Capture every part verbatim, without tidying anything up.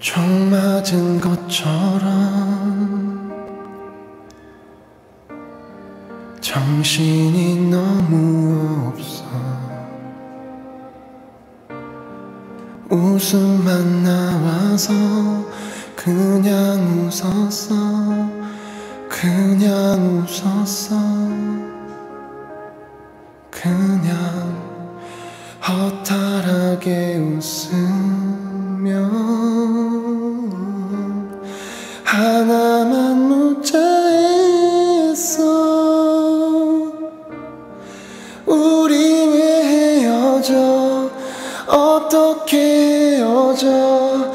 총 맞은 것처럼 정신이 너무 없어. 웃음만 나와서 그냥 웃었어. 그냥 웃었어. 그냥 허탈하게 웃으며 하나만 묻자 했어. 우리 왜 헤어져? 어떻게 헤어져?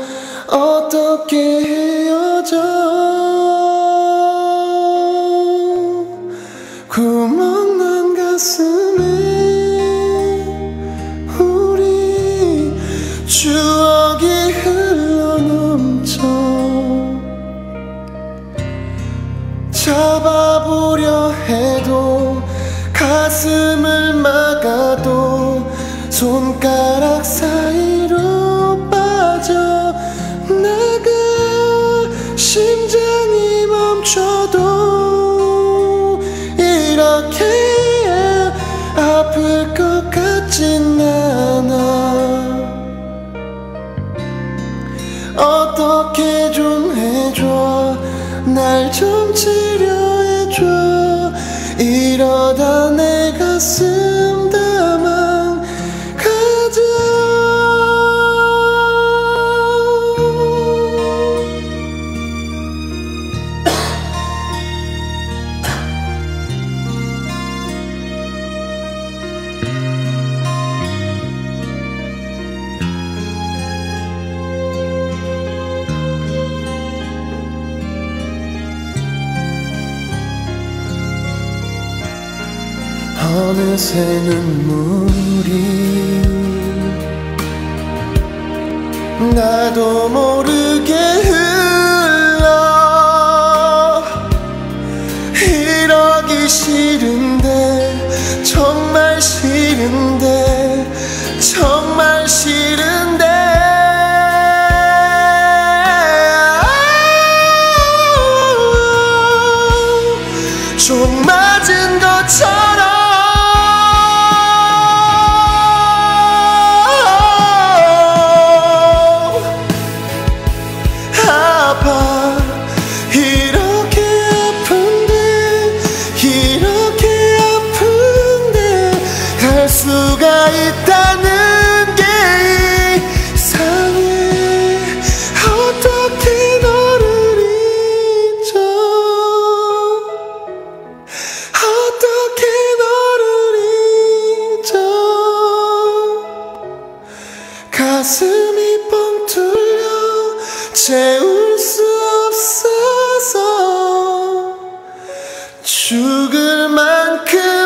어떻게 헤어져? 구멍난 가슴에 우리 추억이 흘러넘쳐. 잡아보려 해도 가슴을 막아도 손가락 사이로 빠져나가. 심장이 멈춰도 이렇게 아플 것 같진 않아. 어떻게 좀 해줘. 날 좀 치료해줘. 이러다 내 가슴 다 망가져. 어느새 눈물이 나도 모르게 흘러. 이러기 싫은데 정말 싫은데 정말 싫은데 좀 맞은 것처럼 수가 있다는 게 이상해. 어떻게 너를 잊어. 어떻게 너를 잊어. 가슴이 뻥 뚫려 채울 수 없어서 죽을 만큼